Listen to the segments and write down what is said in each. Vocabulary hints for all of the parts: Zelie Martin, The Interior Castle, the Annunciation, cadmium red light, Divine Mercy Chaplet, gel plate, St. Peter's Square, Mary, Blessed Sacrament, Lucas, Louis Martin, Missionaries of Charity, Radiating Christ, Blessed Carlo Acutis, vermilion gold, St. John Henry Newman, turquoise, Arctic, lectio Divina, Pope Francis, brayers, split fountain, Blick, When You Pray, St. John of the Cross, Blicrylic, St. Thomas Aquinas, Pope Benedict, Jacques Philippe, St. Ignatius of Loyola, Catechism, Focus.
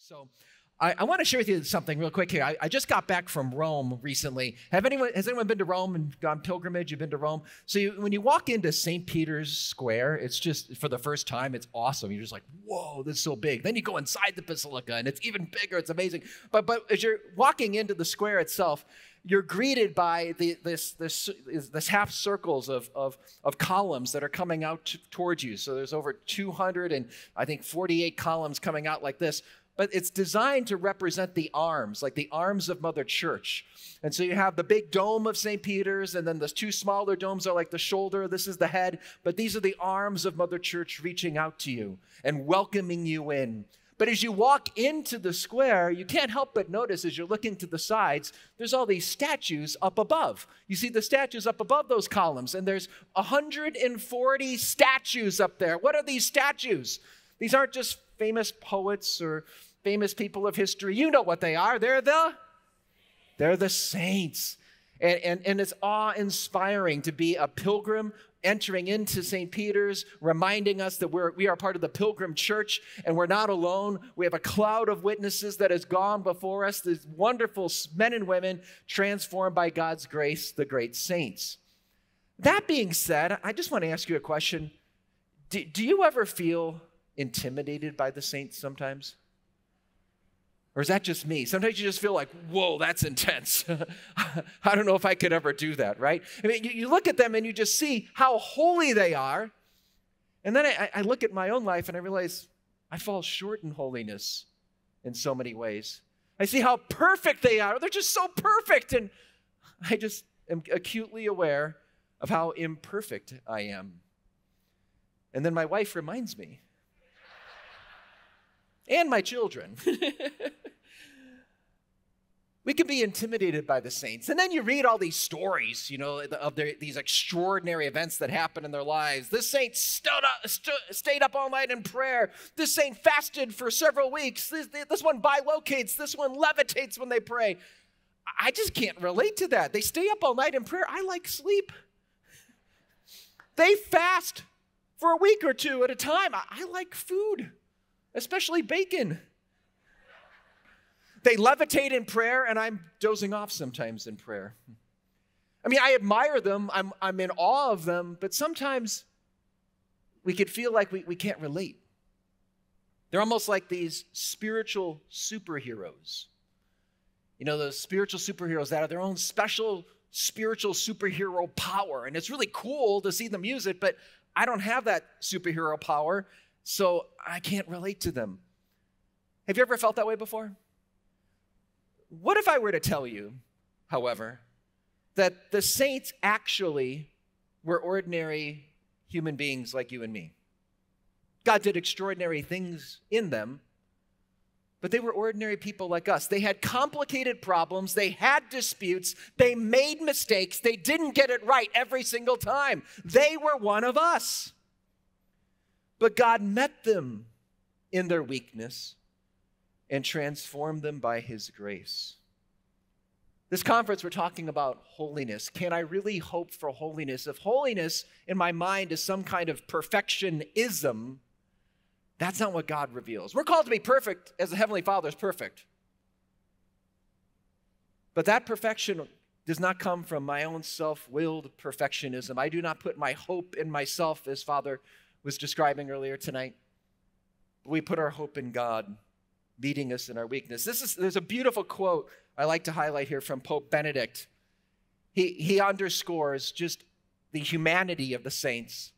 So I want to share with you something real quick here. I just got back from Rome recently. Has anyone been to Rome and gone pilgrimage? You've been to Rome? So when you walk into St. Peter's Square, it's just, for the first time, it's awesome. You're just like, whoa, this is so big. Then you go inside the basilica and it's even bigger. It's amazing. But as you're walking into the square itself, you're greeted by this half circles of columns that are coming out towards you. So there's over 200 and I think 48 columns coming out like this. But it's designed to represent the arms, like the arms of Mother Church. And so you have the big dome of St. Peter's, and then the two smaller domes are like the shoulder. This is the head. But these are the arms of Mother Church reaching out to you and welcoming you in. But as you walk into the square, you can't help but notice as you're looking to the sides, there's all these statues up above. You see the statues up above those columns, and there's 140 statues up there. What are these statues? These aren't just famous poets or famous people of history. You know what they are. They're the saints. And it's awe-inspiring to be a pilgrim entering into St. Peter's, reminding us that we are part of the pilgrim church and we're not alone. We have a cloud of witnesses that has gone before us, these wonderful men and women transformed by God's grace, the great saints. That being said, I just want to ask you a question. Do you ever feel intimidated by the saints sometimes? Or is that just me? Sometimes you just feel like, whoa, that's intense. I don't know if I could ever do that, right? I mean, you look at them and you just see how holy they are. And then I look at my own life and I realize I fall short in holiness in so many ways. I see how perfect they are. They're just so perfect. And I just am acutely aware of how imperfect I am. And then my wife reminds me. And my children. We can be intimidated by the saints. And then you read all these stories, you know, of these extraordinary events that happen in their lives. This saint stayed up all night in prayer. This saint fasted for several weeks. This one bilocates. This one levitates when they pray. I just can't relate to that. They stay up all night in prayer. I like sleep. They fast for a week or two at a time. I like food. Especially bacon. They levitate in prayer, and I'm dozing off sometimes in prayer. I mean, I admire them. I'm in awe of them, but sometimes we could feel like we can't relate. They're almost like these spiritual superheroes. You know, those spiritual superheroes that have their own special spiritual superhero power, and it's really cool to see them use it, but I don't have that superhero power. So I can't relate to them. Have you ever felt that way before? What if I were to tell you, however, that the saints actually were ordinary human beings like you and me? God did extraordinary things in them, but they were ordinary people like us. They had complicated problems. They had disputes. They made mistakes. They didn't get it right every single time. They were one of us. But God met them in their weakness and transformed them by his grace. This conference, we're talking about holiness. Can I really hope for holiness? If holiness in my mind is some kind of perfectionism, that's not what God reveals. We're called to be perfect as the Heavenly Father is perfect. But that perfection does not come from my own self-willed perfectionism. I do not put my hope in myself, as Father was describing earlier tonight. We put our hope in God, leading us in our weakness. There's a beautiful quote I like to highlight here from Pope Benedict. He underscores just the humanity of the saints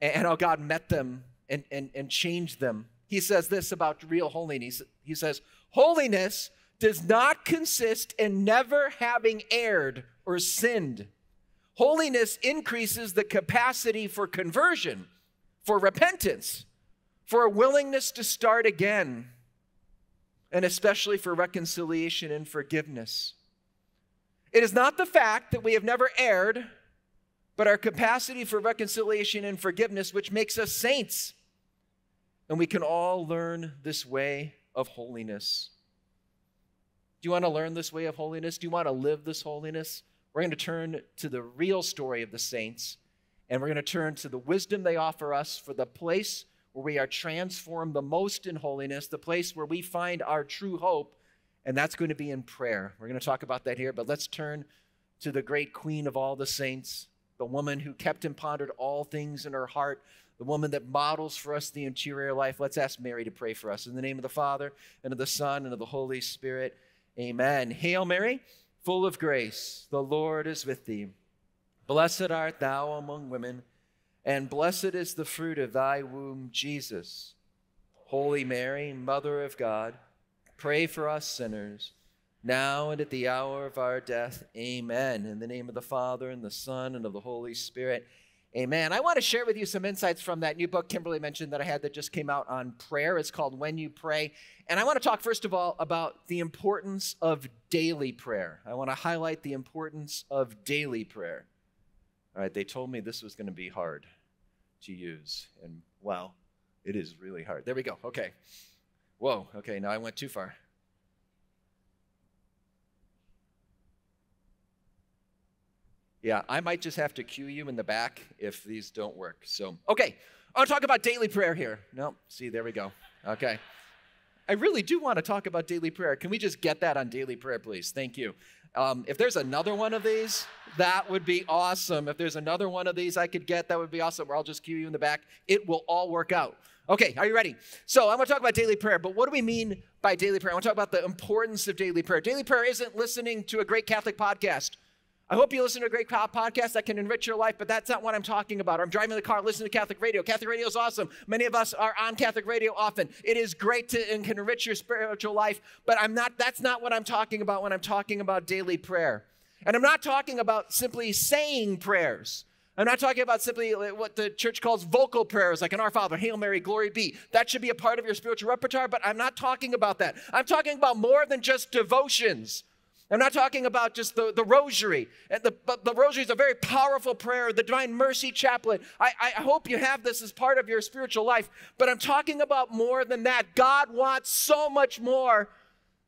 and how God met them and changed them. He says this about real holiness. He says, holiness does not consist in never having erred or sinned. Holiness increases the capacity for conversion, for repentance, for a willingness to start again, and especially for reconciliation and forgiveness. It is not the fact that we have never erred, but our capacity for reconciliation and forgiveness, which makes us saints. And we can all learn this way of holiness. Do you want to learn this way of holiness? Do you want to live this holiness? We're going to turn to the real story of the saints. And we're going to turn to the wisdom they offer us for the place where we are transformed the most in holiness, the place where we find our true hope, and that's going to be in prayer. We're going to talk about that here, but let's turn to the great queen of all the saints, the woman who kept and pondered all things in her heart, the woman that models for us the interior life. Let's ask Mary to pray for us. In the name of the Father, and of the Son, and of the Holy Spirit, amen. Hail Mary, full of grace, the Lord is with thee. Blessed art thou among women, and blessed is the fruit of thy womb, Jesus. Holy Mary, Mother of God, pray for us sinners, now and at the hour of our death, amen. In the name of the Father, and the Son, and of the Holy Spirit, amen. I want to share with you some insights from that new book Kimberly mentioned that I had that just came out on prayer. It's called When You Pray. And I want to talk, first of all, about the importance of daily prayer. I want to highlight the importance of daily prayer. All right, they told me this was going to be hard to use. And, well, it is really hard. There we go. Okay. Whoa. Okay, now I went too far. Yeah, I might just have to cue you in the back if these don't work. So, okay, I'll talk about daily prayer here. No, see, there we go. Okay. I really do want to talk about daily prayer. Can we just get that on daily prayer, please? Thank you. If there's another one of these, that would be awesome. If there's another one of these I could get, that would be awesome. Or I'll just cue you in the back. It will all work out. Okay, are you ready? So I'm going to talk about daily prayer, but what do we mean by daily prayer? I want to talk about the importance of daily prayer. Daily prayer isn't listening to a great Catholic podcast. I hope you listen to a great podcast that can enrich your life, but that's not what I'm talking about. I'm driving the car, listening to Catholic radio. Catholic radio is awesome. Many of us are on Catholic radio often. It is great and can enrich your spiritual life, but that's not what I'm talking about when I'm talking about daily prayer. And I'm not talking about simply saying prayers. I'm not talking about simply what the church calls vocal prayers, like an Our Father, Hail Mary, Glory Be. That should be a part of your spiritual repertoire, but I'm not talking about that. I'm talking about more than just devotions. I'm not talking about just the rosary. The rosary is a very powerful prayer, the Divine Mercy Chaplet. I hope you have this as part of your spiritual life, but I'm talking about more than that. God wants so much more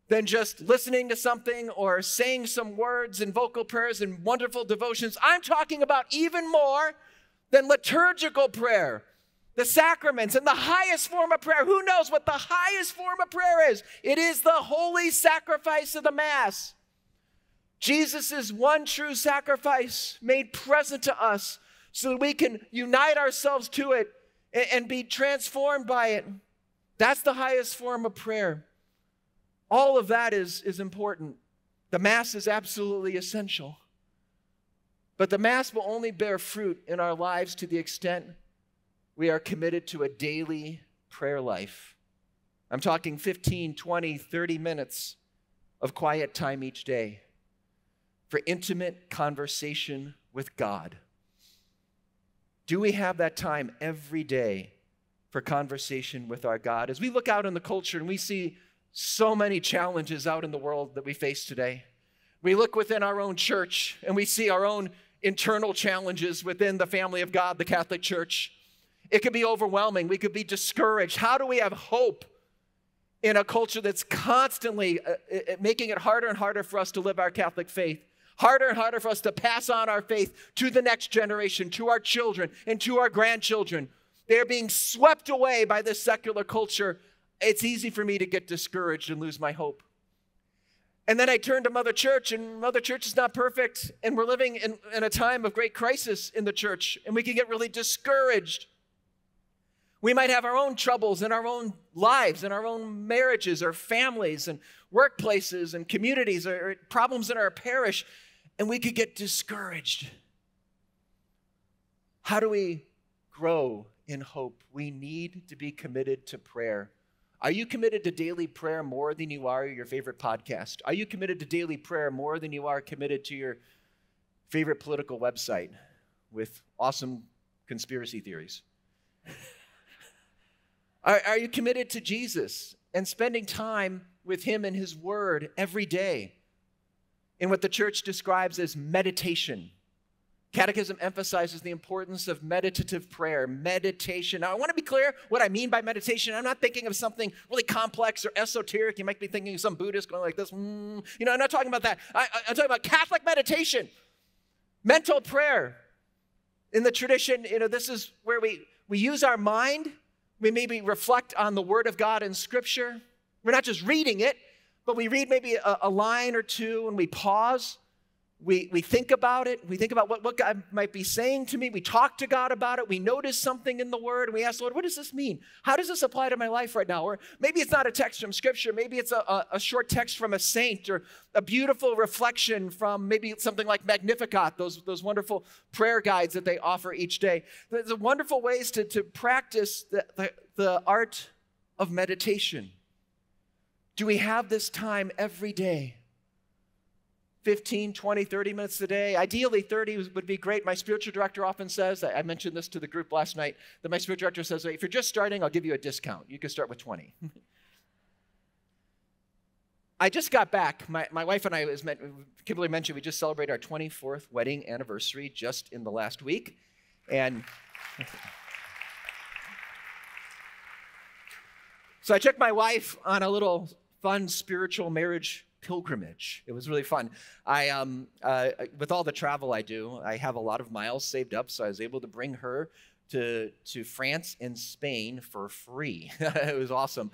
than just listening to something or saying some words and vocal prayers and wonderful devotions. I'm talking about even more than liturgical prayer, the sacraments, and the highest form of prayer. Who knows what the highest form of prayer is? It is the holy sacrifice of the Mass. Jesus' one true sacrifice made present to us so that we can unite ourselves to it and be transformed by it. That's the highest form of prayer. All of that is important. The Mass is absolutely essential. But the Mass will only bear fruit in our lives to the extent we are committed to a daily prayer life. I'm talking 15, 20, 30 minutes of quiet time each day for intimate conversation with God. Do we have that time every day for conversation with our God? As we look out in the culture and we see so many challenges out in the world that we face today, we look within our own church and we see our own internal challenges within the family of God, the Catholic Church. It could be overwhelming. We could be discouraged. How do we have hope in a culture that's constantly making it harder and harder for us to live our Catholic faith? Harder and harder for us to pass on our faith to the next generation, to our children, and to our grandchildren. They're being swept away by this secular culture. It's easy for me to get discouraged and lose my hope. And then I turn to Mother Church, and Mother Church is not perfect, and we're living in a time of great crisis in the church, and we can get really discouraged. We might have our own troubles in our own lives, in our own marriages or families and workplaces and communities or problems in our parish. And we could get discouraged. How do we grow in hope? We need to be committed to prayer. Are you committed to daily prayer more than you are your favorite podcast? Are you committed to daily prayer more than you are committed to your favorite political website with awesome conspiracy theories? Are you committed to Jesus and spending time with him and his word every day? In what the church describes as meditation. Catechism emphasizes the importance of meditative prayer, meditation. Now, I want to be clear what I mean by meditation. I'm not thinking of something really complex or esoteric. You might be thinking of some Buddhist going like this. You know, I'm not talking about that. I'm talking about Catholic meditation, mental prayer. In the tradition, you know, this is where we use our mind. We maybe reflect on the Word of God in Scripture. We're not just reading it, but we read maybe a line or two and we pause. We think about it. We think about what God might be saying to me. We talk to God about it. We notice something in the Word and we ask, Lord, what does this mean? How does this apply to my life right now? Or maybe it's not a text from Scripture. Maybe it's a short text from a saint or a beautiful reflection from maybe something like Magnificat, those wonderful prayer guides that they offer each day. There's wonderful ways to practice the art of meditation. Do we have this time every day? 15, 20, 30 minutes a day. Ideally, 30 would be great. My spiritual director often says, I mentioned this to the group last night, that my spiritual director says, if you're just starting, I'll give you a discount. You can start with 20. I just got back. My wife and I, as Kimberly mentioned, we just celebrated our 24th wedding anniversary just in the last week. And so I took my wife on a little fun spiritual marriage pilgrimage. It was really fun. With all the travel I do, I have a lot of miles saved up, so I was able to bring her to France and Spain for free. It was awesome.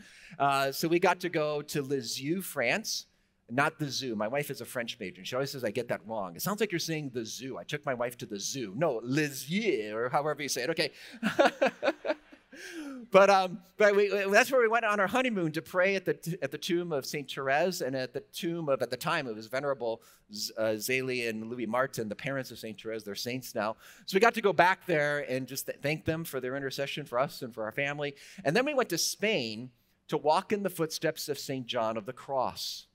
So we got to go to Lisieux, France, not the zoo. My wife is a French major, and she always says I get that wrong. It sounds like you're saying the zoo. I took my wife to the zoo. No, Lisieux, or however you say it. Okay. But that's where we went on our honeymoon to pray at the tomb of St. Therese and at the tomb of, at the time, it was Venerable Zelie and Louis Martin, the parents of St. Therese. They're saints now. So we got to go back there and just thank them for their intercession for us and for our family. And then we went to Spain to walk in the footsteps of St. John of the Cross.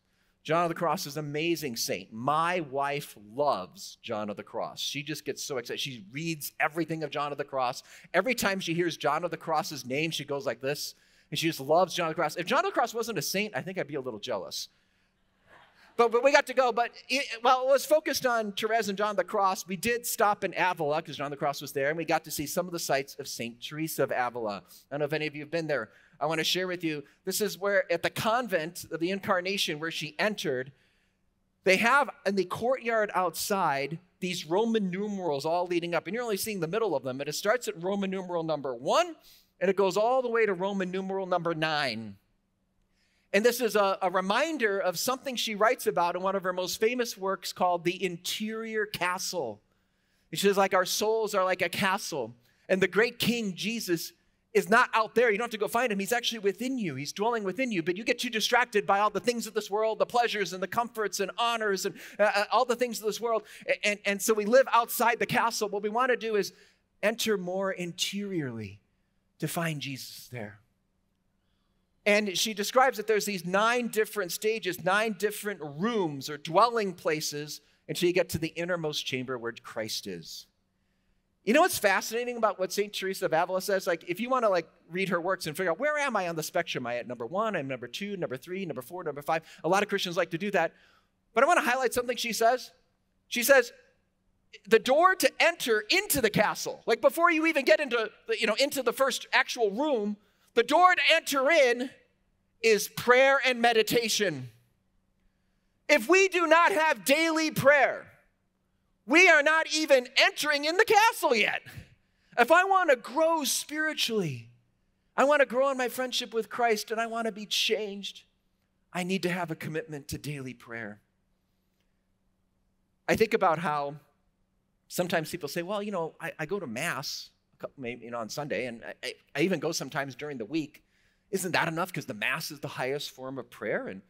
John of the Cross is an amazing saint. My wife loves John of the Cross. She just gets so excited. She reads everything of John of the Cross. Every time she hears John of the Cross's name, she goes like this, and she just loves John of the Cross. If John of the Cross wasn't a saint, I think I'd be a little jealous. But we got to go. While it was focused on Therese and John of the Cross, we did stop in Avila because John of the Cross was there, and we got to see some of the sights of Saint Teresa of Avila. I don't know if any of you have been there. I want to share with you, this is where at the convent of the Incarnation where she entered, they have in the courtyard outside these Roman numerals all leading up, and you're only seeing the middle of them, and it starts at Roman numeral number 1, and it goes all the way to Roman numeral number 9. And this is a reminder of something she writes about in one of her most famous works called The Interior Castle. She says, like, our souls are like a castle, and the great King Jesus is not out there. You don't have to go find him. He's actually within you. He's dwelling within you, but you get too distracted by all the things of this world, the pleasures and the comforts and honors and all the things of this world. And so we live outside the castle. What we want to do is enter more interiorly to find Jesus there. And she describes that there's these 9 different stages, 9 different rooms or dwelling places until you get to the innermost chamber where Christ is. You know what's fascinating about what St. Teresa of Avila says? Like, if you want to, like, read her works and figure out, where am I on the spectrum? Am I at number 1, I'm number 2, number 3, number 4, number 5? A lot of Christians like to do that. But I want to highlight something she says. She says, the door to enter into the castle, like, before you even get into the, into the first actual room, the door to enter in is prayer and meditation. If we do not have daily prayer, we are not even entering in the castle yet. If I want to grow spiritually, I want to grow in my friendship with Christ, and I want to be changed, I need to have a commitment to daily prayer. I think about how sometimes people say, well, I go to Mass on Sunday, and I even go sometimes during the week. Isn't that enough? Because the Mass is the highest form of prayer, and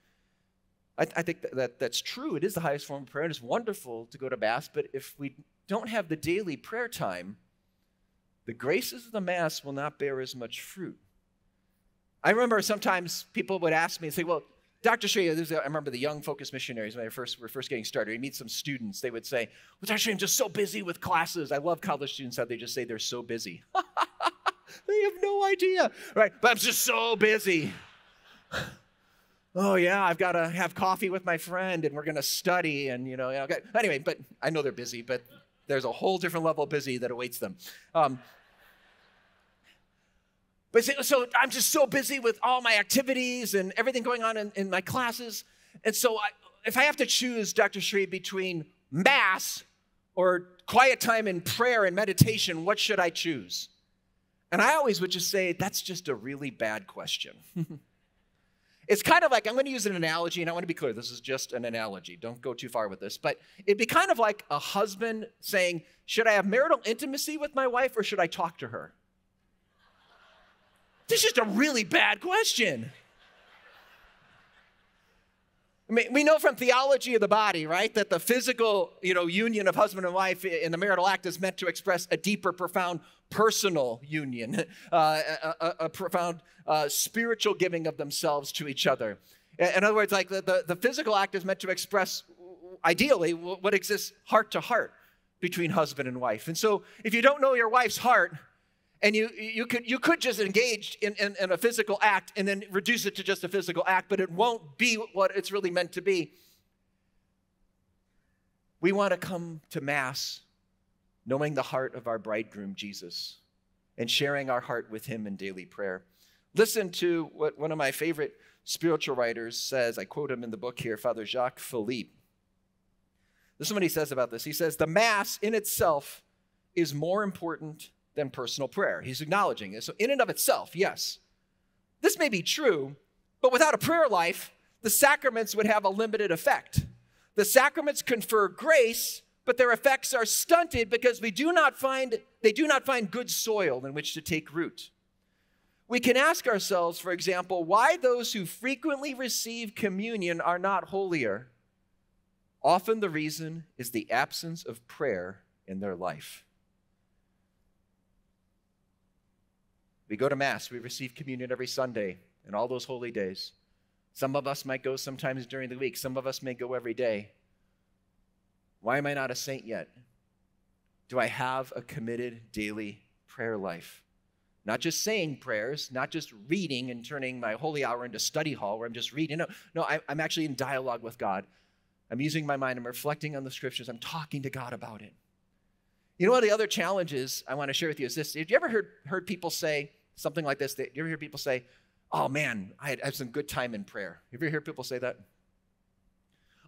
I think that's true. It is the highest form of prayer, and it's wonderful to go to Mass, but if we don't have the daily prayer time, the graces of the Mass will not bear as much fruit. I remember sometimes people would ask me and say, well, Dr. Shea, I remember the young Focus missionaries when we were first getting started. We meet some students. They would say, well, Dr. Shea, I'm just so busy with classes. I love college students, how they just say they're so busy. They have no idea, right? But I'm just so busy. Oh, yeah, I've got to have coffee with my friend, and we're going to study, and, okay. Anyway, but I know they're busy, but there's a whole different level of busy that awaits them. So I'm just so busy with all my activities and everything going on in my classes, and so if I have to choose, Dr. Shree, between Mass or quiet time in prayer and meditation, what should I choose? And I always would just say, that's just a really bad question. It's kind of like, I'm going to use an analogy, and I want to be clear, this is just an analogy. Don't go too far with this. But it'd be kind of like a husband saying, should I have marital intimacy with my wife, or should I talk to her? This is just a really bad question. I mean, we know from theology of the body, right, that the physical, union of husband and wife in the marital act is meant to express a deeper, profound personal union, a profound spiritual giving of themselves to each other. In other words, like the physical act is meant to express, ideally, what exists heart to heart between husband and wife. And so if you don't know your wife's heart, and you could just engage in a physical act and then reduce it to just a physical act, but it won't be what it's really meant to be. We want to come to Mass knowing the heart of our bridegroom, Jesus, and sharing our heart with him in daily prayer. Listen to what one of my favorite spiritual writers says. I quote him in the book here, Father Jacques Philippe. This is what he says about this. He says, the Mass in itself is more important than personal prayer. He's acknowledging this. So in and of itself, yes, this may be true, but without a prayer life, the sacraments would have a limited effect. The sacraments confer grace, but their effects are stunted because they do not find good soil in which to take root. We can ask ourselves, for example, why those who frequently receive communion are not holier. Often the reason is the absence of prayer in their life. We go to Mass, we receive communion every Sunday and all those holy days. Some of us might go sometimes during the week. Some of us may go every day. Why am I not a saint yet? Do I have a committed daily prayer life? Not just saying prayers, not just reading and turning my holy hour into study hall where I'm just reading. No, I'm actually in dialogue with God. I'm using my mind. I'm reflecting on the scriptures. I'm talking to God about it. You know, one of the other challenges I want to share with you is this. Have you ever heard people say something like this? Do you ever hear people say, oh man, I had some good time in prayer? You ever hear people say that?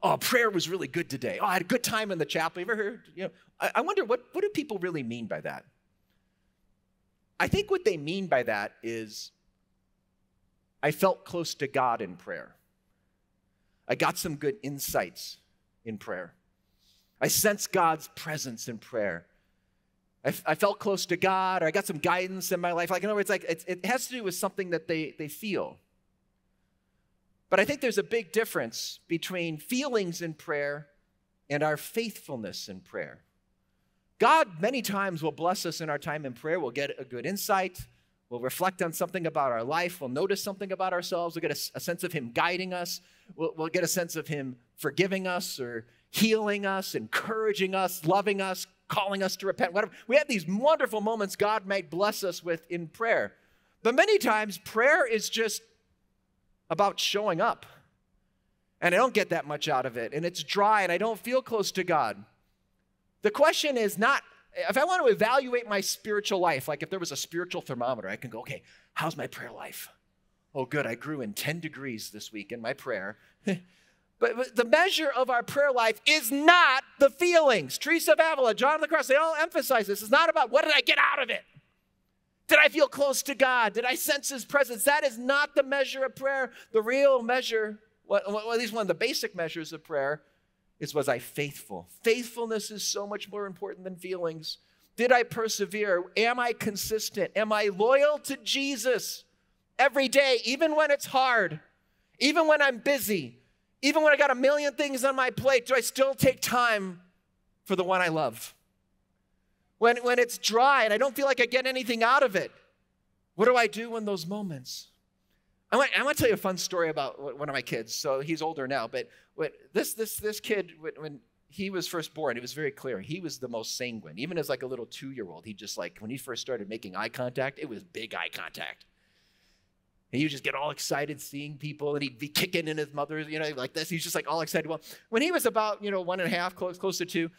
Oh, prayer was really good today. Oh, I had a good time in the chapel. You ever heard? I wonder what do people really mean by that? I think what they mean by that is I felt close to God in prayer. I got some good insights in prayer. I sensed God's presence in prayer. I felt close to God, or I got some guidance in my life. Like, in other words, like it has to do with something that they feel. But I think there's a big difference between feelings in prayer and our faithfulness in prayer. God many times will bless us in our time in prayer. We'll get a good insight. We'll reflect on something about our life. We'll notice something about ourselves. We'll get a sense of him guiding us. We'll get a sense of him forgiving us or healing us, encouraging us, loving us, calling us to repent, whatever. We have these wonderful moments God might bless us with in prayer. But many times, prayer is just about showing up. And I don't get that much out of it. And it's dry, and I don't feel close to God. The question is not, if I want to evaluate my spiritual life, like if there was a spiritual thermometer, I can go, okay, how's my prayer life? Oh, good, I grew in 10 degrees this week in my prayer. But the measure of our prayer life is not the feelings. Teresa of Avila, John of the Cross, they all emphasize this. It's not about what did I get out of it? Did I feel close to God? Did I sense his presence? That is not the measure of prayer. The real measure, well, at least one of the basic measures of prayer is, was I faithful? Faithfulness is so much more important than feelings. Did I persevere? Am I consistent? Am I loyal to Jesus every day, even when it's hard, even when I'm busy? Even when I got a million things on my plate, do I still take time for the one I love? When it's dry and I don't feel like I get anything out of it, what do I do in those moments? I want to tell you a fun story about one of my kids. So he's older now, but this kid, when he was first born, it was very clear. He was the most sanguine. Even as like a little 2-year-old, he just like, when he first started making eye contact, it was big eye contact. And he would just get all excited seeing people, and he'd be kicking in his mother, like this. He's just like all excited. Well, when he was about, 1.5, close to 2,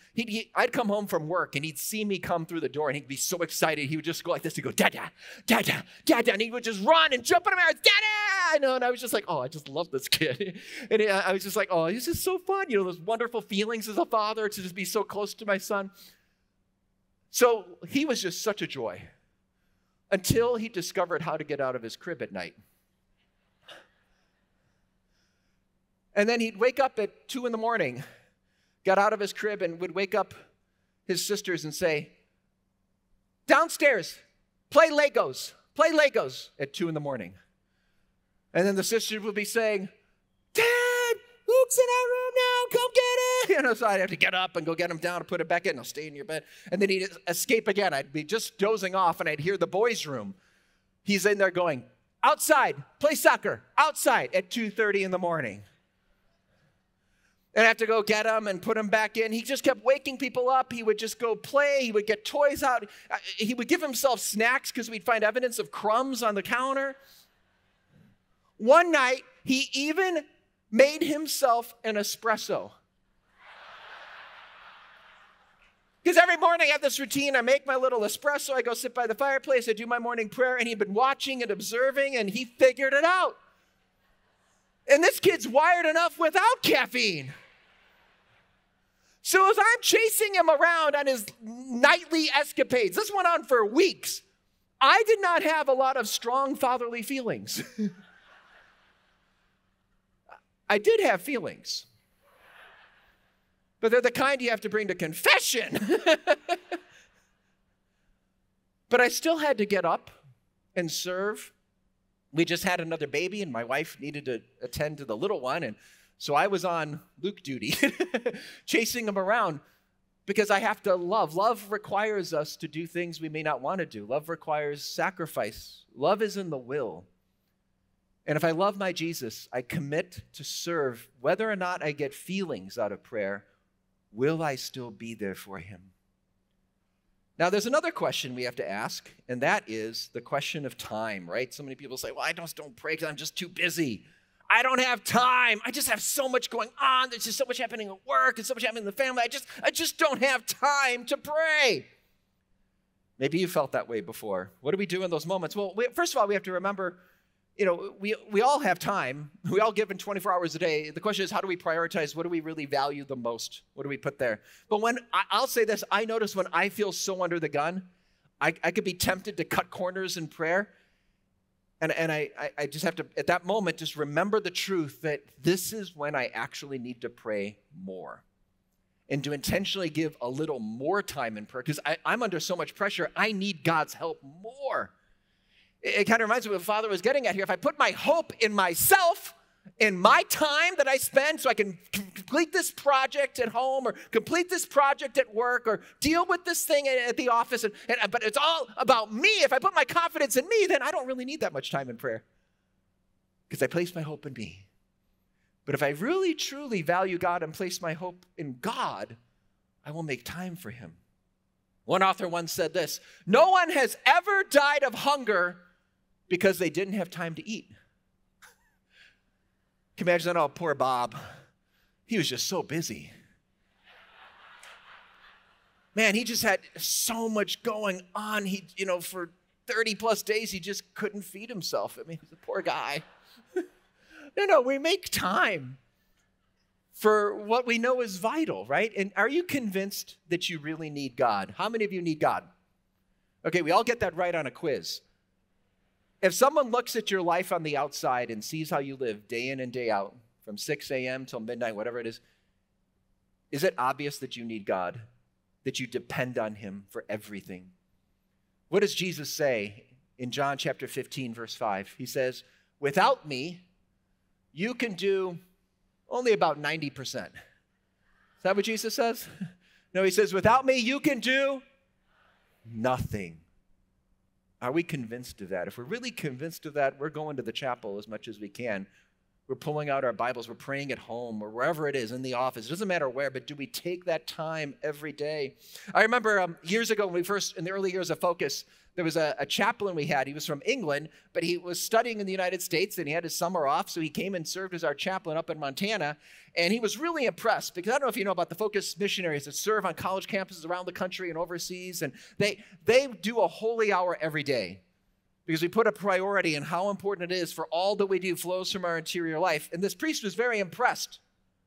I'd come home from work, and he'd see me come through the door, and he'd be so excited. He would just go like this. He'd go, Dada, Dada, Dada. And he would just run and jump in my arms, Dada! And I was just like, oh, I just love this kid. And I was just like, oh, this is so fun. Those wonderful feelings as a father to just be so close to my son. So he was just such a joy. until he discovered how to get out of his crib at night. And then he'd wake up at 2 in the morning, got out of his crib and would wake up his sisters and say, downstairs, play Legos at 2 in the morning. And then the sisters would be saying, Dad, Luke's in our room now, come get it. You know, so I'd have to get up and go get him down and put him back in, and I'll stay in your bed. And then he'd escape again. I'd be just dozing off and I'd hear the boys' room. He's in there going, outside, play soccer, outside at 2:30 in the morning. And I have to go get him and put him back in. He just kept waking people up. He would just go play. He would get toys out. He would give himself snacks because we'd find evidence of crumbs on the counter. One night, he even made himself an espresso. Because every morning I have this routine. I make my little espresso. I go sit by the fireplace. I do my morning prayer. And he'd been watching and observing, and he figured it out. And this kid's wired enough without caffeine. So as I'm chasing him around on his nightly escapades, this went on for weeks, I did not have a lot of strong fatherly feelings. I did have feelings. But they're the kind you have to bring to confession. But I still had to get up and serve. We just had another baby, and my wife needed to attend to the little one, and so I was on Luke duty, chasing him around, because I have to love. Love requires us to do things we may not want to do. Love requires sacrifice. Love is in the will. And if I love my Jesus, I commit to serve. Whether or not I get feelings out of prayer, will I still be there for him? Now, there's another question we have to ask, and that is the question of time, right? So many people say, well, I just don't pray because I'm just too busy. I don't have time. I just have so much going on. There's just so much happening at work and so much happening in the family. I just don't have time to pray. Maybe you felt that way before. What do we do in those moments? Well, first of all, we have to remember, you know, we all have time. We all give in 24 hours a day. The question is, how do we prioritize? What do we really value the most? What do we put there? But when, I'll say this, I notice when I feel so under the gun, I could be tempted to cut corners in prayer. And I just have to, at that moment, just remember the truth that this is when I actually need to pray more. And to intentionally give a little more time in prayer. Because I'm under so much pressure, I need God's help more. It kind of reminds me of what Father was getting at here. If I put my hope in myself, in my time that I spend so I can complete this project at home or complete this project at work or deal with this thing at the office, but it's all about me. If I put my confidence in me, then I don't really need that much time in prayer because I place my hope in me. But if I really, truly value God and place my hope in God, I will make time for him. One author once said this, no one has ever died of hunger because they didn't have time to eat. Can you imagine that? Oh, poor Bob. He was just so busy. Man, he just had so much going on. He, you know, for 30 plus days, he just couldn't feed himself. I mean, he's a poor guy. No, we make time for what we know is vital, right? And are you convinced that you really need God? How many of you need God? Okay, we all get that right on a quiz. If someone looks at your life on the outside and sees how you live day in and day out, from 6 a.m. till midnight, whatever it is it obvious that you need God, that you depend on him for everything? What does Jesus say in John chapter 15, verse 5? He says, without me, you can do only about 90%. Is that what Jesus says? No, he says, without me, you can do nothing. Are we convinced of that? If we're really convinced of that, we're going to the chapel as much as we can. We're pulling out our Bibles. We're praying at home or wherever it is, in the office. It doesn't matter where, but do we take that time every day? I remember years ago when we first, in the early years of Focus, there was a chaplain we had. He was from England, but he was studying in the United States, and he had his summer off, so he came and served as our chaplain up in Montana, and he was really impressed because I don't know if you know about the Focus missionaries that serve on college campuses around the country and overseas, and they do a holy hour every day. Because we put a priority in how important it is for all that we do flows from our interior life. And this priest was very impressed.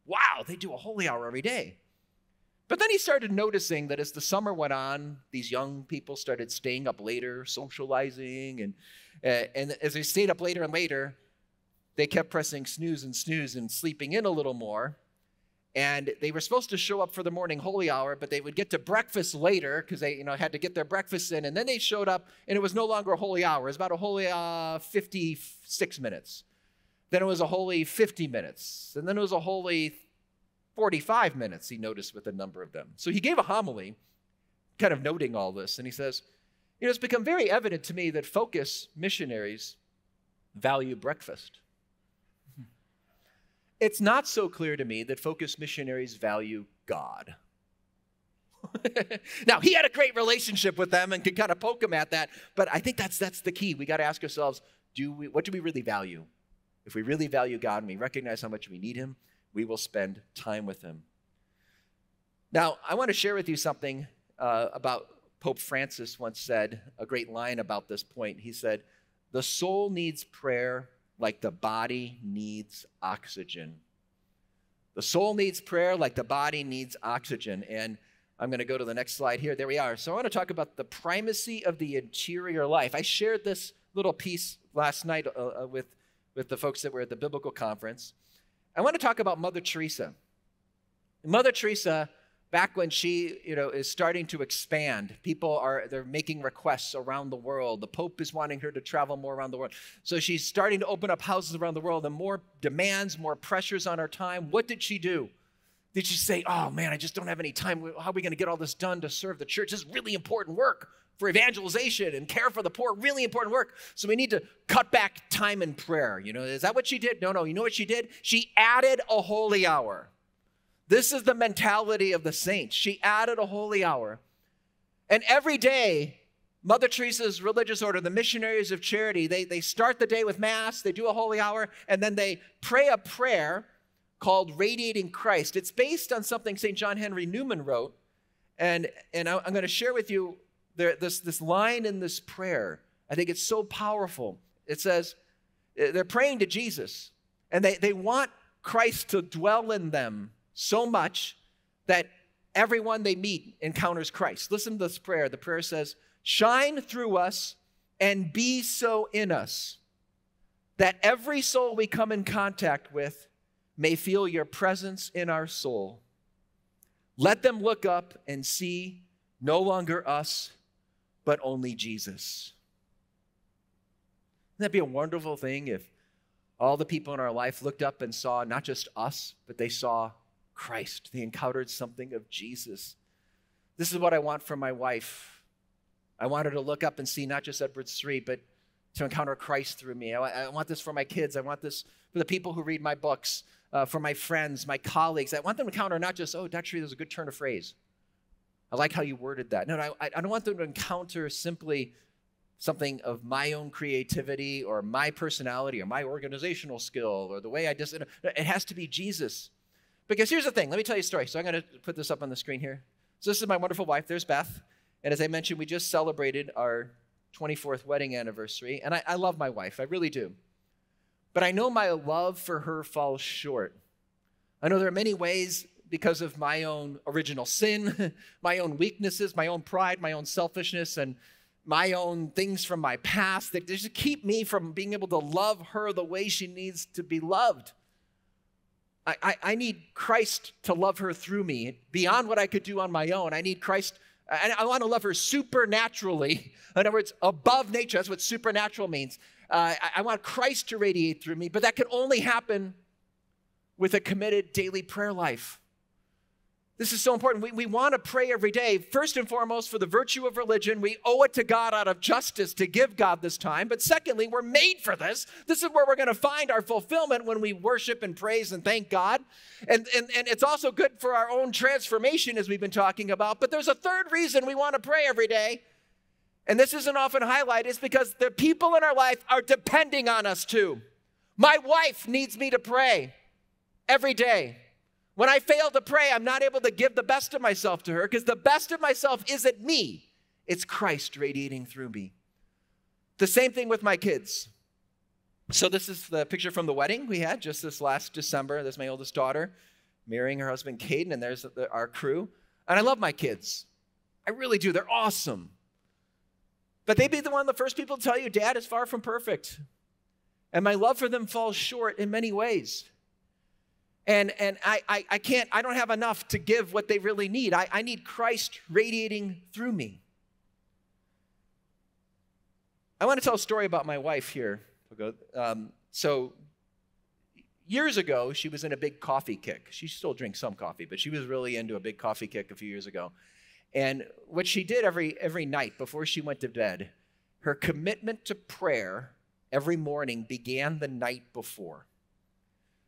Wow, they do a holy hour every day. But then he started noticing that as the summer went on, these young people started staying up later, socializing, and as they stayed up later and later, they kept pressing snooze and snooze and sleeping in a little more. And they were supposed to show up for the morning holy hour, but they would get to breakfast later because they had to get their breakfast in. And then they showed up, and it was no longer a holy hour. It was about a holy 56 minutes. Then it was a holy 50 minutes. And then it was a holy 45 minutes, he noticed, with a number of them. So he gave a homily, kind of noting all this. And he says, it's become very evident to me that Focus missionaries value breakfast. It's not so clear to me that Focus missionaries value God. Now, he had a great relationship with them and could kind of poke him at that, but I think that's the key. We got to ask ourselves, what do we really value? If we really value God and we recognize how much we need him, we will spend time with him. Now, I want to share with you something about Pope Francis once said, a great line about this point. He said, "The soul needs prayer like the body needs oxygen." The soul needs prayer like the body needs oxygen. And I'm going to go to the next slide here. There we are. So I want to talk about the primacy of the interior life. I shared this little piece last night with the folks that were at the biblical conference. I want to talk about Mother Teresa. Mother Teresa, back when she is starting to expand, they're making requests around the world. The Pope is wanting her to travel more around the world. So she's starting to open up houses around the world, and more demands, more pressures on her time. What did she do? Did she say, "Oh man, I just don't have any time. How are we going to get all this done to serve the church? This is really important work for evangelization and care for the poor, really important work. So we need to cut back time in prayer." Is that what she did? No. You know what she did? She added a holy hour. This is the mentality of the saints. She added a holy hour. And every day, Mother Teresa's religious order, the missionaries of charity, they start the day with Mass, they do a holy hour, and then they pray a prayer called Radiating Christ. It's based on something St. John Henry Newman wrote, and I'm going to share with you this line in this prayer. I think it's so powerful. It says, they're praying to Jesus, and they want Christ to dwell in them so much that everyone they meet encounters Christ. Listen to this prayer. The prayer says, "Shine through us and be so in us that every soul we come in contact with may feel your presence in our soul. Let them look up and see no longer us, but only Jesus." Wouldn't that be a wonderful thing if all the people in our life looked up and saw not just us, but they saw Christ? They encountered something of Jesus. This is what I want from my wife. I want her to look up and see not just Edward Street, but to encounter Christ through me. I want this for my kids. I want this for the people who read my books, for my friends, my colleagues. I want them to encounter not just, "Oh, Dr. Shree, there's a good turn of phrase. I like how you worded that." No, I don't want them to encounter simply something of my own creativity or my personality or my organizational skill or the way I just, it has to be Jesus. Because here's the thing. Let me tell you a story. So I'm going to put this up on the screen here. So this is my wonderful wife. There's Beth. And as I mentioned, we just celebrated our 24th wedding anniversary. And I love my wife. I really do. But I know my love for her falls short. I know there are many ways, because of my own original sin, my own weaknesses, my own pride, my own selfishness, and my own things from my past, that just keep me from being able to love her the way she needs to be loved. I need Christ to love her through me beyond what I could do on my own. I need Christ, and I want to love her supernaturally. In other words, above nature. That's what supernatural means. I want Christ to radiate through me, but that can only happen with a committed daily prayer life. This is so important. We want to pray every day, first and foremost, for the virtue of religion. We owe it to God out of justice to give God this time. But secondly, we're made for this. This is where we're going to find our fulfillment, when we worship and praise and thank God. And it's also good for our own transformation, as we've been talking about. But there's a third reason we want to pray every day, and this isn't often highlighted. It's because the people in our life are depending on us too. My wife needs me to pray every day. When I fail to pray, I'm not able to give the best of myself to her, because the best of myself isn't me. It's Christ radiating through me. The same thing with my kids. So this is the picture from the wedding we had just this last December. That's my oldest daughter marrying her husband, Caden, and there's our crew. And I love my kids. I really do. They're awesome. But they'd be one of the first people to tell you, Dad is far from perfect. And my love for them falls short in many ways. And I don't have enough to give what they really need. I need Christ radiating through me. I want to tell a story about my wife here. So years ago, she was in a big coffee kick. She still drinks some coffee, but she was really into a big coffee kick a few years ago. And what she did every night before she went to bed, her commitment to prayer every morning began the night before,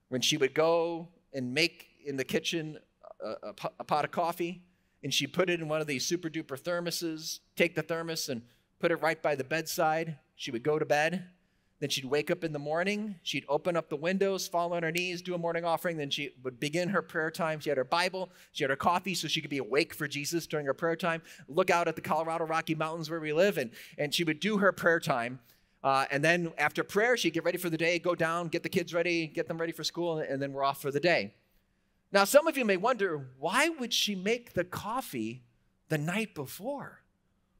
when she would go and make in the kitchen a pot of coffee, and she put it in one of these super duper thermoses, take the thermos and put it right by the bedside. She would go to bed. Then she'd wake up in the morning. She'd open up the windows, fall on her knees, do a morning offering. Then she would begin her prayer time. She had her Bible. She had her coffee so she could be awake for Jesus during her prayer time. Look out at the Colorado Rocky Mountains where we live. And she would do her prayer time. And then after prayer, she'd get ready for the day, go down, get the kids ready, get them ready for school, and then we're off for the day. Now, some of you may wonder, why would she make the coffee the night before?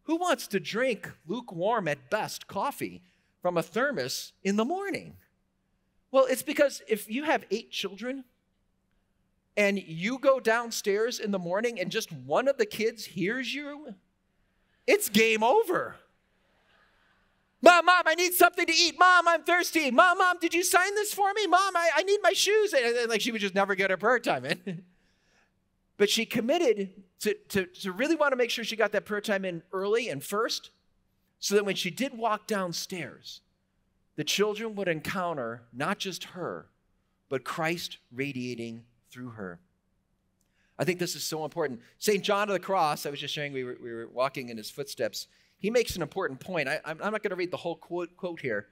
Who wants to drink lukewarm at best coffee from a thermos in the morning? Well, it's because if you have 8 children and you go downstairs in the morning and just one of the kids hears you, it's game over. Mom, Mom, I need something to eat. Mom, I'm thirsty. Mom, Mom, did you sign this for me? Mom, I need my shoes. And like she would just never get her prayer time in. But she committed to really want to make sure she got that prayer time in early and first, so that when she did walk downstairs, the children would encounter not just her, but Christ radiating through her. I think this is so important. St. John of the Cross, I was just sharing, we were walking in his footsteps. He makes an important point. I'm not going to read the whole quote here,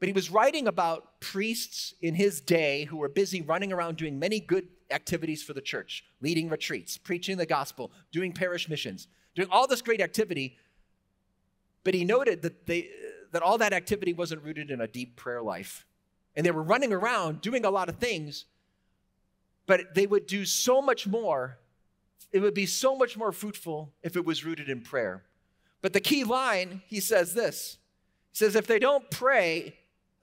but he was writing about priests in his day who were busy running around doing many good activities for the church, leading retreats, preaching the gospel, doing parish missions, doing all this great activity. But he noted that that all that activity wasn't rooted in a deep prayer life. And they were running around doing a lot of things, but they would do so much more. It would be so much more fruitful if it was rooted in prayer. But the key line, he says this. He says, if they don't pray,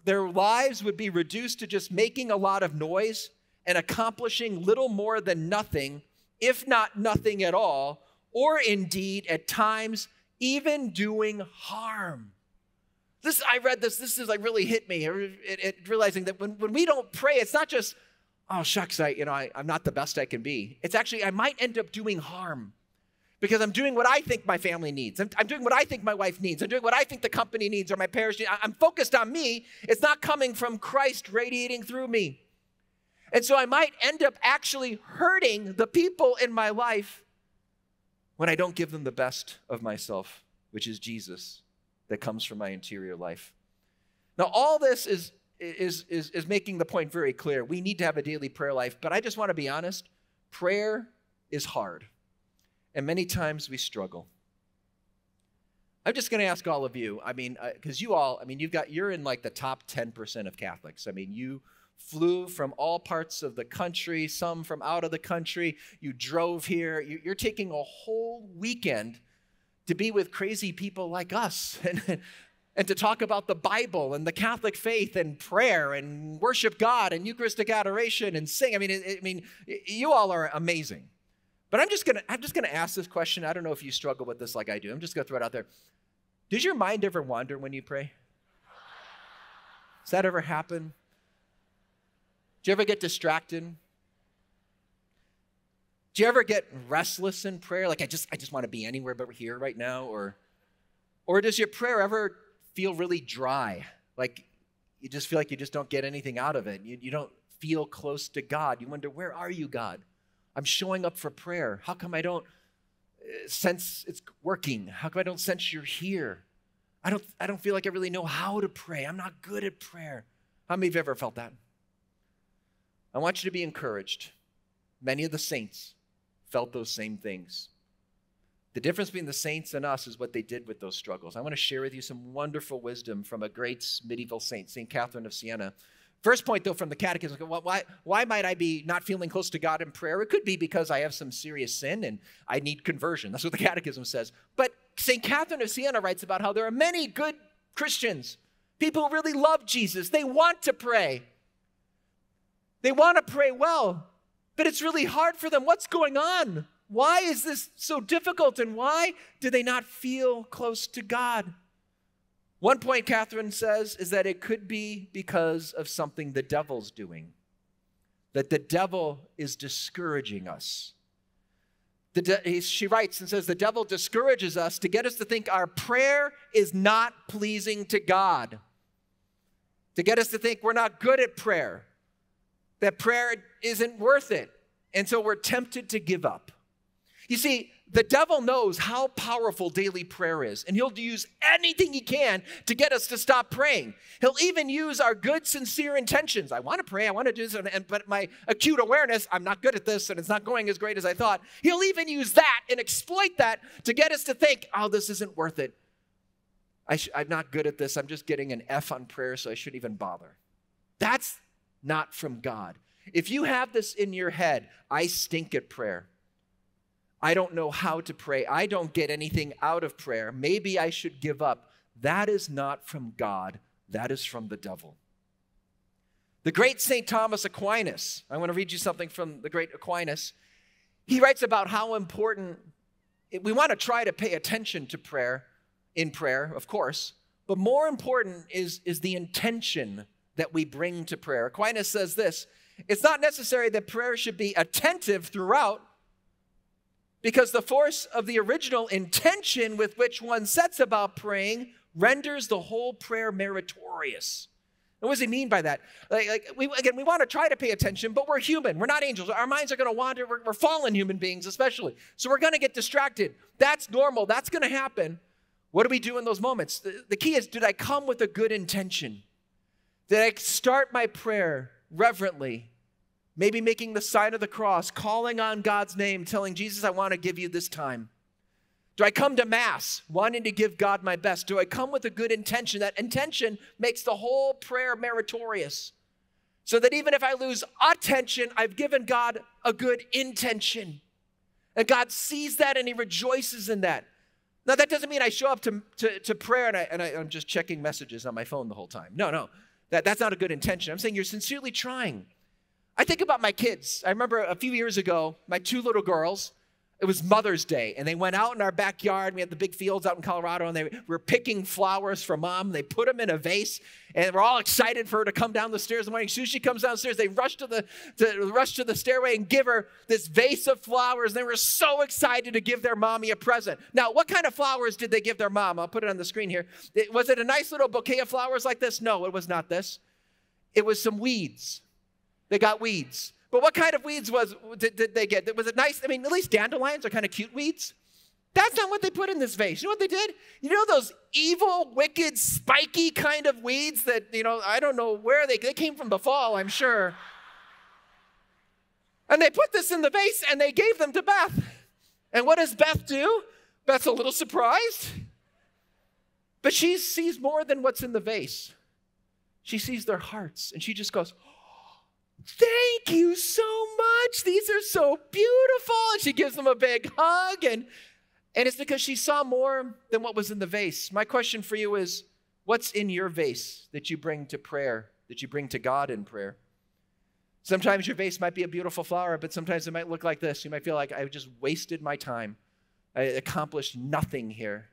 their lives would be reduced to just making a lot of noise and accomplishing little more than nothing, if not nothing at all, or indeed at times even doing harm. This, I read this is like really hit me, realizing that when we don't pray, it's not just, oh, shucks, I'm not the best I can be. It's actually, I might end up doing harm because I'm doing what I think my family needs. I'm doing what I think my wife needs. I'm doing what I think the company needs or my parish needs. I'm focused on me. It's not coming from Christ radiating through me. And so I might end up actually hurting the people in my life when I don't give them the best of myself, which is Jesus that comes from my interior life. Now, all this is making the point very clear. We need to have a daily prayer life, but I just want to be honest. Prayer is hard, and many times we struggle. I'm just going to ask all of you, because you all, you're in like the top 10% of Catholics. You flew from all parts of the country, some from out of the country. You drove here. You're taking a whole weekend to be with crazy people like us and to talk about the Bible and the Catholic faith and prayer and worship God and Eucharistic adoration and sing. You all are amazing. But I'm just gonna ask this question. I don't know if you struggle with this like I do. I'm just gonna throw it out there. Does your mind ever wander when you pray? Does that ever happen? Do you ever get distracted? Do you ever get restless in prayer? Like, I just want to be anywhere but here right now? Or does your prayer ever feel really dry? Like, you just feel like you just don't get anything out of it. You don't feel close to God. You wonder, where are you, God? I'm showing up for prayer. How come I don't sense it's working? How come I don't sense you're here? I don't feel like I really know how to pray. I'm not good at prayer. How many of you have ever felt that? I want you to be encouraged. Many of the saints felt those same things. The difference between the saints and us is what they did with those struggles. I want to share with you some wonderful wisdom from a great medieval saint, St. Catherine of Siena, First point, though, from the Catechism, why might I be not feeling close to God in prayer? It could be because I have some serious sin and I need conversion. That's what the Catechism says. But St. Catherine of Siena writes about how there are many good Christians, people who really love Jesus. They want to pray. They want to pray well, but it's really hard for them. What's going on? Why is this so difficult, and why do they not feel close to God? One point Catherine says is that it could be because of something the devil's doing, that the devil is discouraging us. She writes and says, the devil discourages us to get us to think our prayer is not pleasing to God, to get us to think we're not good at prayer, that prayer isn't worth it, and so we're tempted to give up. You see, the devil knows how powerful daily prayer is, and he'll use anything he can to get us to stop praying. He'll even use our good, sincere intentions. I want to pray, I want to do this, but my acute awareness, I'm not good at this, and it's not going as great as I thought. He'll even use that and exploit that to get us to think, oh, this isn't worth it. I'm not good at this. I'm just getting an F on prayer, so I shouldn't even bother. That's not from God. If you have this in your head, I stink at prayer. I don't know how to pray. I don't get anything out of prayer. Maybe I should give up. That is not from God. That is from the devil. The great St. Thomas Aquinas, I want to read you something from the great Aquinas. He writes about how important, we want to try to pay attention to prayer, in prayer, of course, but more important is the intention that we bring to prayer. Aquinas says this, it's not necessary that prayer should be attentive throughout, because the force of the original intention with which one sets about praying renders the whole prayer meritorious. And what does he mean by that? We want to try to pay attention, but we're human. We're not angels. Our minds are going to wander. We're fallen human beings especially. So we're going to get distracted. That's normal. That's going to happen. What do we do in those moments? The key is, did I come with a good intention? Did I start my prayer reverently? Maybe making the sign of the cross, calling on God's name, telling Jesus, I want to give you this time. Do I come to Mass wanting to give God my best? Do I come with a good intention? That intention makes the whole prayer meritorious, so that even if I lose attention, I've given God a good intention. And God sees that and he rejoices in that. Now, that doesn't mean I show up to prayer and I'm just checking messages on my phone the whole time. No, that's not a good intention. I'm saying you're sincerely trying. I think about my kids. I remember a few years ago, my two little girls, it was Mother's Day, and they went out in our backyard. We had the big fields out in Colorado, and they were picking flowers for Mom. They put them in a vase, and we're all excited for her to come down the stairs in the morning. As soon as she comes downstairs, they rush to the stairway and give her this vase of flowers. They were so excited to give their mommy a present. Now, what kind of flowers did they give their mom? I'll put it on the screen here. Was it a nice little bouquet of flowers like this? No, it was not this. It was some weeds. They got weeds. But what kind of weeds did they get? Was it nice? I mean, at least dandelions are kind of cute weeds. That's not what they put in this vase. You know what they did? You know those evil, wicked, spiky kind of weeds that, you know, I don't know where they came from the fall, I'm sure. And they put this in the vase and they gave them to Beth. And what does Beth do? Beth's a little surprised. But she sees more than what's in the vase. She sees their hearts and she just goes, thank you so much. These are so beautiful. And she gives them a big hug. And it's because she saw more than what was in the vase. My question for you is, what's in your vase that you bring to prayer, that you bring to God in prayer? Sometimes your vase might be a beautiful flower, but sometimes it might look like this. You might feel like, I just wasted my time. I accomplished nothing here.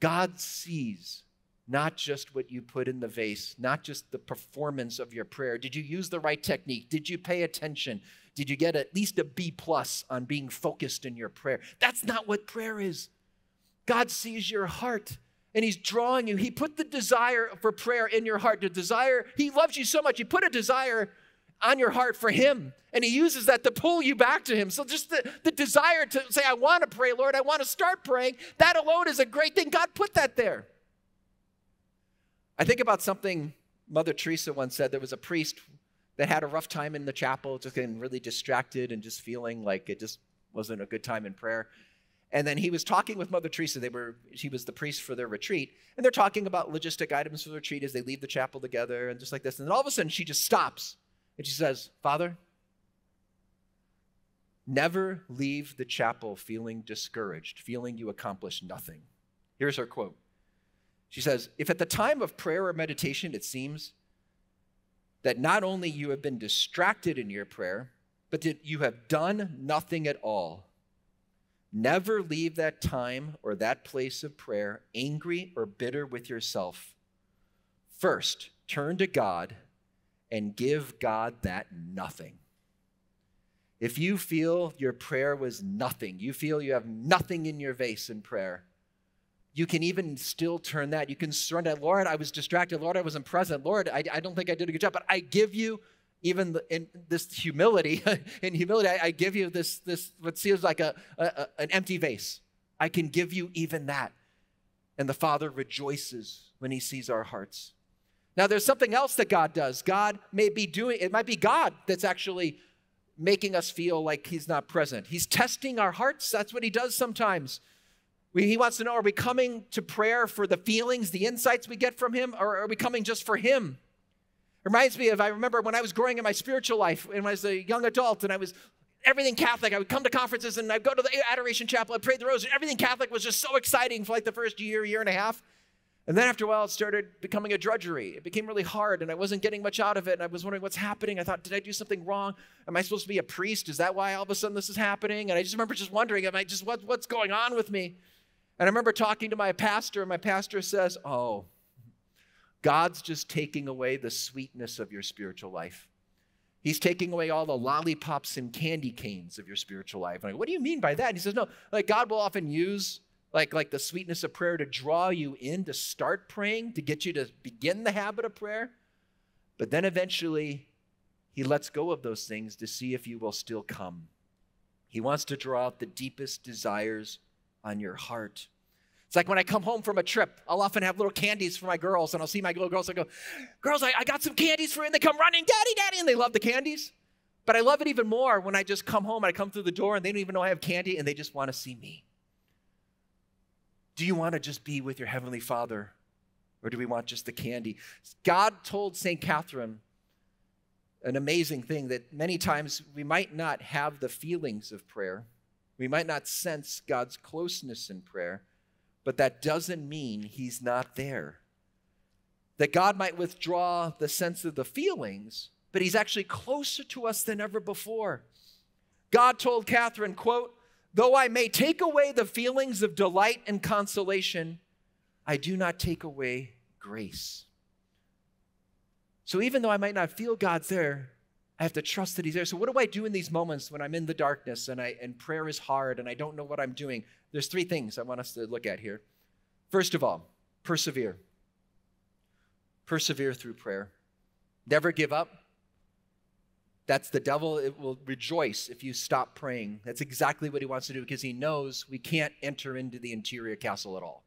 God sees not just what you put in the vase, not just the performance of your prayer. Did you use the right technique? Did you pay attention? Did you get at least a B+ on being focused in your prayer? That's not what prayer is. God sees your heart and he's drawing you. He put the desire for prayer in your heart. The desire, he loves you so much. He put a desire on your heart for him, and he uses that to pull you back to him. So just the desire to say, I want to pray, Lord, I want to start praying, that alone is a great thing. God put that there. I think about something Mother Teresa once said. There was a priest that had a rough time in the chapel, just getting really distracted and just feeling like it just wasn't a good time in prayer. And then he was talking with Mother Teresa. He was the priest for their retreat. And they're talking about logistic items for the retreat as they leave the chapel together and just like this. And then all of a sudden, she just stops. And she says, "Father, never leave the chapel feeling discouraged, feeling you accomplished nothing." Here's her quote. She says, "If at the time of prayer or meditation, it seems that not only you have been distracted in your prayer, but that you have done nothing at all, never leave that time or that place of prayer angry or bitter with yourself. First, turn to God and give God that nothing." If you feel your prayer was nothing, you feel you have nothing in your vase in prayer, you can even still turn that. You can surrender that. Lord, I was distracted. Lord, I wasn't present. Lord, I don't think I did a good job, but I give you even in this humility, I give you this what seems like an empty vase. I can give you even that. And the Father rejoices when he sees our hearts. Now, there's something else that God does. God may be doing, it might be God that's actually making us feel like he's not present. He's testing our hearts. That's what he does sometimes. He wants to know, are we coming to prayer for the feelings, the insights we get from him, or are we coming just for him? Reminds me of, I remember when I was growing in my spiritual life, and when I was a young adult, and I was everything Catholic. I would come to conferences, and I'd go to the Adoration Chapel. I'd pray the rosary. Everything Catholic was just so exciting for like the first year, year and a half. And then after a while, it started becoming a drudgery. It became really hard, and I wasn't getting much out of it, and I was wondering what's happening. I thought, did I do something wrong? Am I supposed to be a priest? Is that why all of a sudden this is happening? And I just remember just wondering, what's going on with me? And I remember talking to my pastor, and my pastor says, "Oh, God's just taking away the sweetness of your spiritual life. He's taking away all the lollipops and candy canes of your spiritual life." And I go, "What do you mean by that?" And he says, "No, like God will often use like the sweetness of prayer to draw you in, to start praying, to get you to begin the habit of prayer. But then eventually he lets go of those things to see if you will still come. He wants to draw out the deepest desires on your heart." It's like when I come home from a trip, I'll often have little candies for my girls, and I'll see my little girls, I go, "Girls, I got some candies for you," and they come running, "Daddy, Daddy," and they love the candies. But I love it even more when I just come home, and I come through the door, and they don't even know I have candy, and they just want to see me. Do you want to just be with your Heavenly Father, or do we want just the candy? God told St. Catherine an amazing thing, that many times we might not have the feelings of prayer. We might not sense God's closeness in prayer, but that doesn't mean he's not there. That God might withdraw the sense of the feelings, but he's actually closer to us than ever before. God told Catherine, quote, "Though I may take away the feelings of delight and consolation, I do not take away grace." So even though I might not feel God's there, I have to trust that he's there. So what do I do in these moments when I'm in the darkness and prayer is hard and I don't know what I'm doing? There's three things I want us to look at here. First of all, persevere. Persevere through prayer. Never give up. That's the devil. It will rejoice if you stop praying. That's exactly what he wants to do, because he knows we can't enter into the interior castle at all.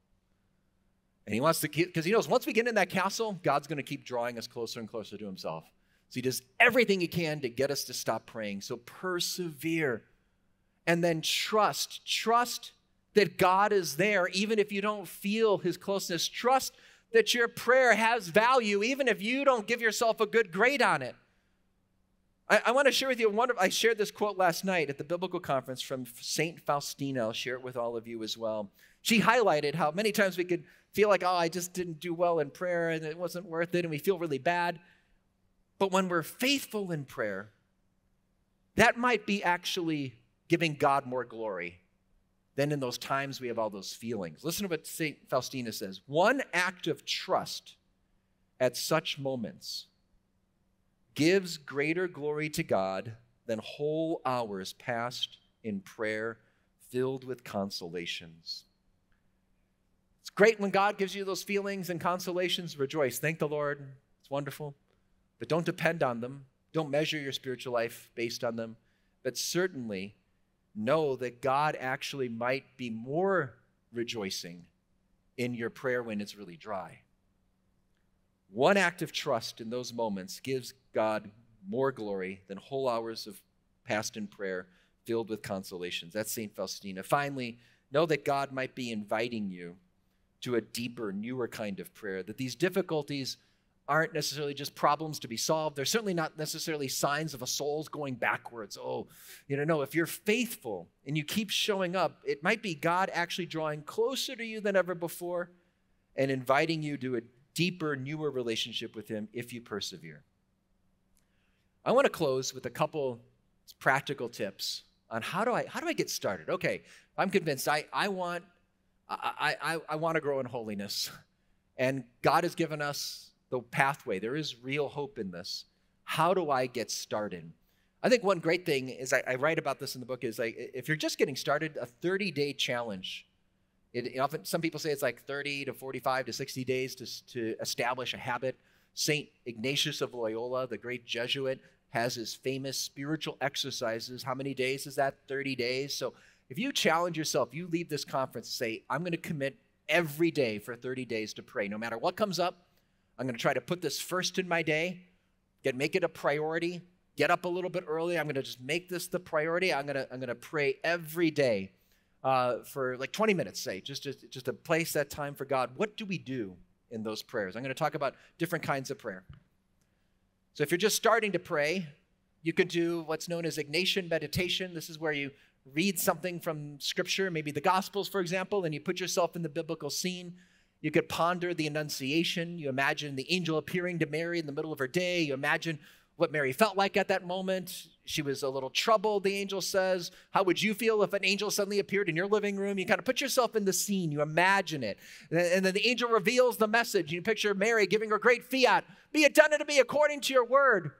And he wants to keep, because he knows once we get in that castle, God's going to keep drawing us closer and closer to himself. So he does everything he can to get us to stop praying. So persevere, and then trust. Trust that God is there, even if you don't feel his closeness. Trust that your prayer has value, even if you don't give yourself a good grade on it. I want to share with you I shared this quote last night at the biblical conference from St. Faustina. I'll share it with all of you as well. She highlighted how many times we could feel like, oh, I just didn't do well in prayer and it wasn't worth it, and we feel really bad. But when we're faithful in prayer, that might be actually giving God more glory than in those times we have all those feelings. Listen to what St. Faustina says. "One act of trust at such moments gives greater glory to God than whole hours passed in prayer filled with consolations." It's great when God gives you those feelings and consolations. Rejoice. Thank the Lord. It's wonderful. But don't depend on them. Don't measure your spiritual life based on them. But certainly know that God actually might be more rejoicing in your prayer when it's really dry. One act of trust in those moments gives God more glory than whole hours of passed in prayer filled with consolations. That's St. Faustina. Finally, Know that God might be inviting you to a deeper, newer kind of prayer, that these difficulties aren't necessarily just problems to be solved. They're certainly not necessarily signs of a soul's going backwards. Oh, you know, no, if you're faithful and you keep showing up, it might be God actually drawing closer to you than ever before and inviting you to a deeper, newer relationship with him if you persevere. I want to close with a couple practical tips on how do I get started? Okay, I'm convinced I want to grow in holiness, and God has given us the pathway. There is real hope in this. How do I get started? I think one great thing is, I write about this in the book, is like, if you're just getting started, a 30-day challenge. Often some people say it's like 30 to 45 to 60 days to establish a habit. St. Ignatius of Loyola, the great Jesuit, has his famous spiritual exercises. How many days is that? 30 days. So if you challenge yourself, you leave this conference, say, I'm going to commit every day for 30 days to pray. No matter what comes up, I'm going to try to put this first in my day, make it a priority, get up a little bit early. I'm going to just make this the priority. I'm going to pray every day for like 20 minutes, say, just to place that time for God. What do we do in those prayers? I'm going to talk about different kinds of prayer. So if you're just starting to pray, you could do what's known as Ignatian meditation. This is where you read something from Scripture, maybe the Gospels, for example, and you put yourself in the biblical scene. You could ponder the Annunciation. You imagine the angel appearing to Mary in the middle of her day. You imagine what Mary felt like at that moment. She was a little troubled, the angel says. How would you feel if an angel suddenly appeared in your living room? You kind of put yourself in the scene. You imagine it. And then the angel reveals the message. You picture Mary giving her great fiat. Be it done unto me according to your word.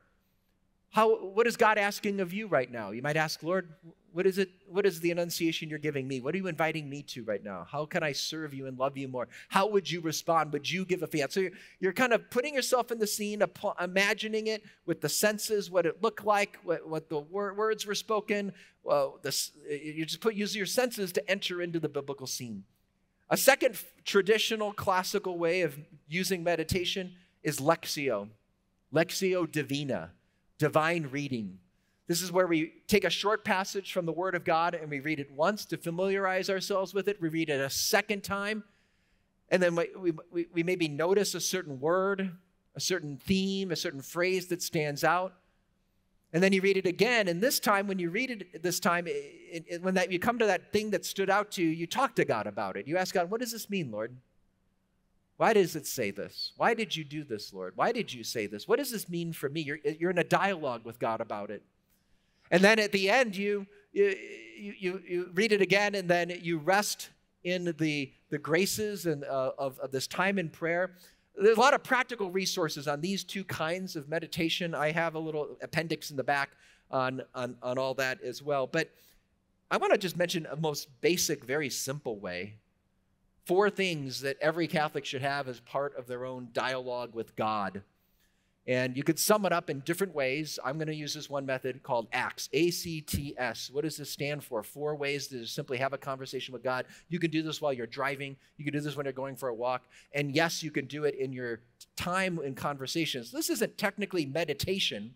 What is God asking of you right now? You might ask, Lord, what is it? What is the Annunciation you're giving me? What are you inviting me to right now? How can I serve you and love you more? How would you respond? Would you give a fiat? So you're kind of putting yourself in the scene, imagining it with the senses, what it looked like, what the words were spoken. Well, you just use your senses to enter into the biblical scene. A second traditional classical way of using meditation is Lectio. Lectio Divina, divine reading. This is where we take a short passage from the Word of God and we read it once to familiarize ourselves with it. We read it a second time. And then we maybe notice a certain word, a certain theme, a certain phrase that stands out. And then you read it again. And this time, when you read it this time, when you come to that thing that stood out to you, you talk to God about it. You ask God, what does this mean, Lord? Why does it say this? Why did you do this, Lord? Why did you say this? What does this mean for me? You're in a dialogue with God about it. And then at the end, you read it again, and then you rest in the graces and, of this time in prayer. There's a lot of practical resources on these two kinds of meditation. I have a little appendix in the back on all that as well. But I want to just mention a most basic, very simple way. Four things that every Catholic should have as part of their own dialogue with God. And you could sum it up in different ways. I'm going to use this one method called ACTS, A-C-T-S. What does this stand for? 4 ways to simply have a conversation with God. You can do this while you're driving. You can do this when you're going for a walk. And yes, you can do it in your time in conversations. This isn't technically meditation.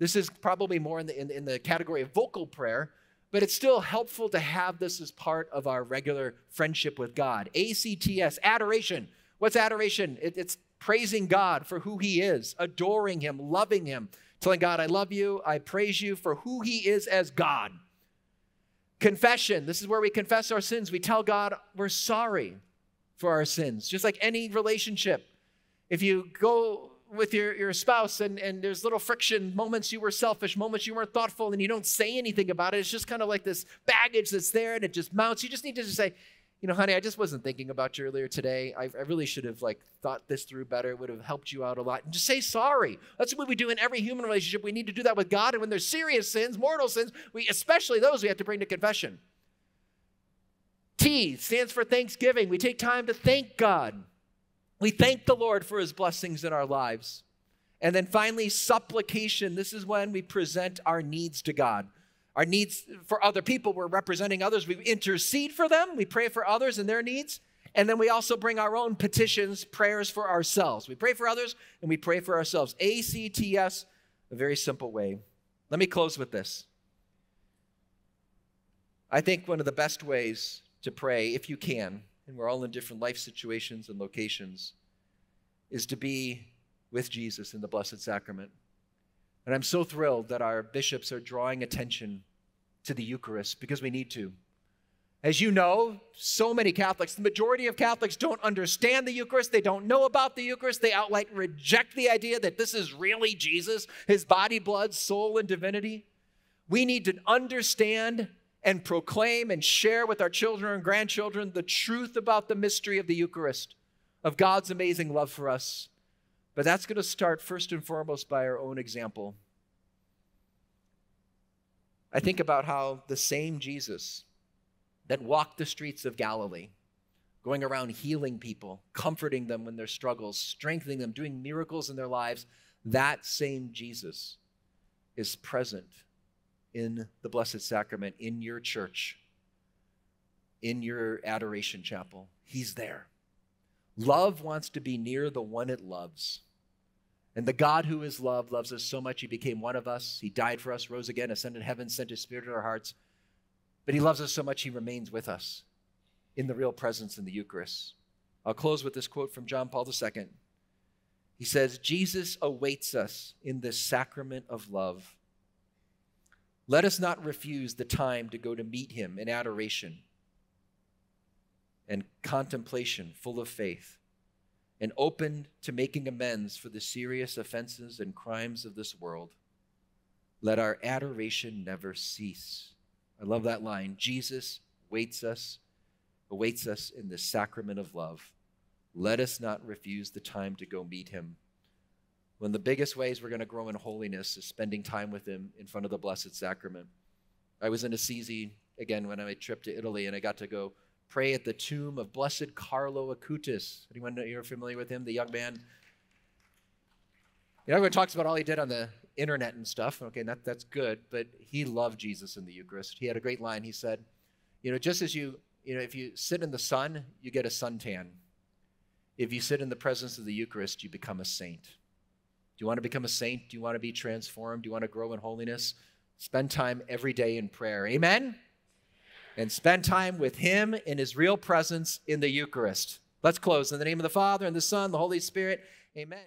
This is probably more in the category of vocal prayer, but it's still helpful to have this as part of our regular friendship with God. A-C-T-S, adoration. What's adoration? It's praising God for who he is, adoring him, loving him, telling God, I love you, I praise you for who he is as God. Confession, this is where we confess our sins. We tell God we're sorry for our sins, just like any relationship. If you go with your spouse and there's little friction, moments you were selfish, moments you weren't thoughtful, and you don't say anything about it, it's just kind of like this baggage that's there and it just mounts. You just need to just say, you know, honey, I just wasn't thinking about you earlier today. I really should have, like, thought this through better. It would have helped you out a lot. And just say sorry. That's what we do in every human relationship. We need to do that with God. And when there's serious sins, mortal sins, especially those, we have to bring to confession. T stands for thanksgiving. We take time to thank God. We thank the Lord for his blessings in our lives. And then finally, supplication. This is when we present our needs to God. Our needs for other people, we're representing others. We intercede for them. We pray for others and their needs. And then we also bring our own petitions, prayers for ourselves. We pray for others and we pray for ourselves. A-C-T-S, a very simple way. Let me close with this. I think one of the best ways to pray, if you can, and we're all in different life situations and locations, is to be with Jesus in the Blessed Sacrament. And I'm so thrilled that our bishops are drawing attention to the Eucharist, because we need to. As you know, so many Catholics, the majority of Catholics, don't understand the Eucharist. They don't know about the Eucharist. They outright reject the idea that this is really Jesus, his body, blood, soul, and divinity. We need to understand and proclaim and share with our children and grandchildren the truth about the mystery of the Eucharist, of God's amazing love for us. But that's going to start first and foremost by our own example. I think about how the same Jesus that walked the streets of Galilee, going around healing people, comforting them in their struggles, strengthening them, doing miracles in their lives, that same Jesus is present in the Blessed Sacrament, in your church, in your adoration chapel. He's there. Love wants to be near the one it loves. And the God who is love loves us so much he became one of us. He died for us, rose again, ascended heaven, sent his Spirit to our hearts. But he loves us so much he remains with us in the real presence in the Eucharist. I'll close with this quote from John Paul II. He says, Jesus awaits us in this sacrament of love. Let us not refuse the time to go to meet him in adoration and contemplation full of faith and open to making amends for the serious offenses and crimes of this world. Let our adoration never cease. I love that line. Jesus awaits us in the sacrament of love. Let us not refuse the time to go meet him. One of the biggest ways we're going to grow in holiness is spending time with him in front of the Blessed Sacrament. I was in Assisi again when I made a trip to Italy, and I got to go pray at the tomb of Blessed Carlo Acutis. Anyone here familiar with him, the young man? You know, everyone talks about all he did on the internet and stuff. Okay, that's good, but he loved Jesus in the Eucharist. He had a great line. He said, you know, just as you know, if you sit in the sun, you get a suntan. If you sit in the presence of the Eucharist, you become a saint. Do you want to become a saint? Do you want to be transformed? Do you want to grow in holiness? Spend time every day in prayer. Amen? And spend time with him in his real presence in the Eucharist. Let's close. In the name of the Father, and the Son, and the Holy Spirit. Amen.